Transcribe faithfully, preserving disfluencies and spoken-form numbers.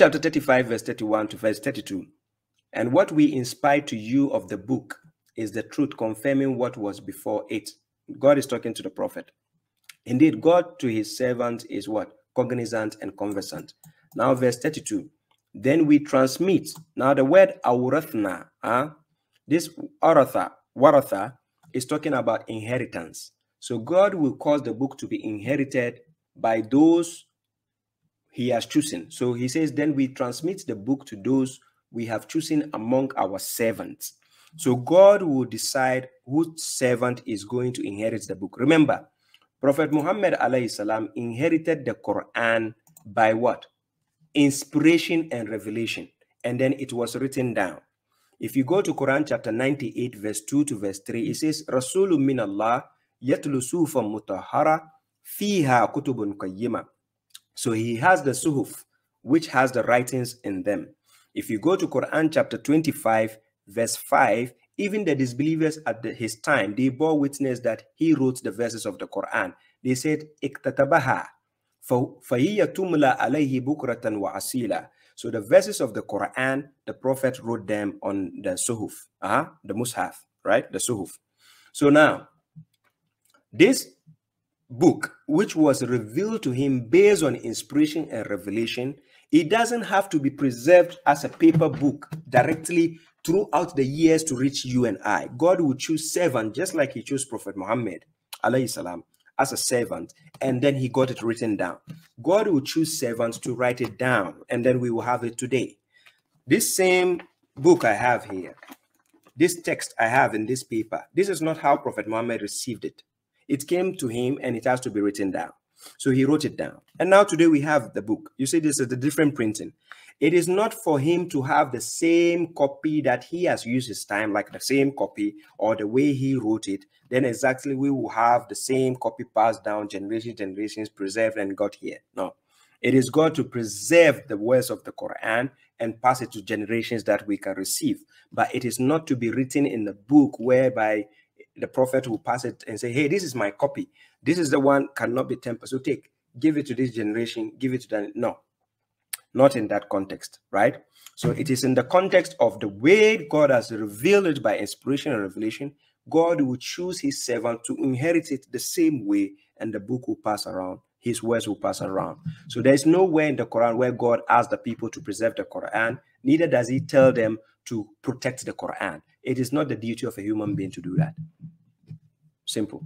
chapter thirty-five, verse thirty-one to verse thirty-two. And what we inspired to you of the book is the truth, confirming what was before it. God is talking to the prophet. Indeed, God to his servant is what? Cognizant and conversant. Now verse thirty-two. Then we transmit. Now the word urathna, huh? This waratha, waratha is talking about inheritance. So God will cause the book to be inherited by those he has chosen. So he says, then we transmit the book to those we have chosen among our servants. So God will decide whose servant is going to inherit the book. Remember, Prophet Muhammad alayhi salam inherited the Quran by what? Inspiration and revelation. And then it was written down. If you go to Quran chapter ninety-eight, verse two to verse three, it says, Rasulu min Allah yatlusu fa mutahara fiha kutubun qayyimah. So he has the suhuf, which has the writings in them. If you go to Quran chapter twenty-five, verse five, even the disbelievers at the, his time, they bore witness that he wrote the verses of the Quran. They said, Iktatabaha, fahiya tumla alayhi bukratan wa asila. So the verses of the Quran, the prophet wrote them on the suhuf, uh-huh, the mushaf, right? The suhuf. So now, this book, which was revealed to him based on inspiration and revelation, it doesn't have to be preserved as a paper book directly throughout the years to reach you and I. God will choose servant, just like he chose Prophet Muhammad, alayhi salam, as a servant, and then he got it written down. God will choose servants to write it down, and then we will have it today. This same book I have here, this text I have in this paper, this is not how Prophet Muhammad received it. It came to him, and it has to be written down. So he wrote it down. And now today we have the book. You see, this is the different printing. It is not for him to have the same copy that he has used his time, like the same copy or the way he wrote it. Then exactly we will have the same copy passed down, generation, generations, preserved and got here. No, it is God to preserve the words of the Quran and pass it to generations that we can receive. But it is not to be written in the book whereby the prophet will pass it and say, hey, this is my copy. This is the one, cannot be tampered. So take, give it to this generation, give it to that. No, not in that context, right? So it is in the context of the way God has revealed it by inspiration and revelation. God will choose his servant to inherit it the same way, and the book will pass around. His words will pass around. So there's nowhere in the Quran where God asks the people to preserve the Quran. Neither does he tell them to protect the Quran. It is not the duty of a human being to do that. Simple.